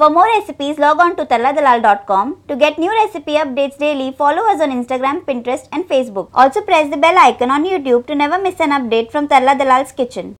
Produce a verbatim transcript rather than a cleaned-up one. For more recipes, log on to tarladalal dot com. To get new recipe updates daily, follow us on Instagram, Pinterest and Facebook. Also press the bell icon on YouTube to never miss an update from Tarla Dalal's kitchen.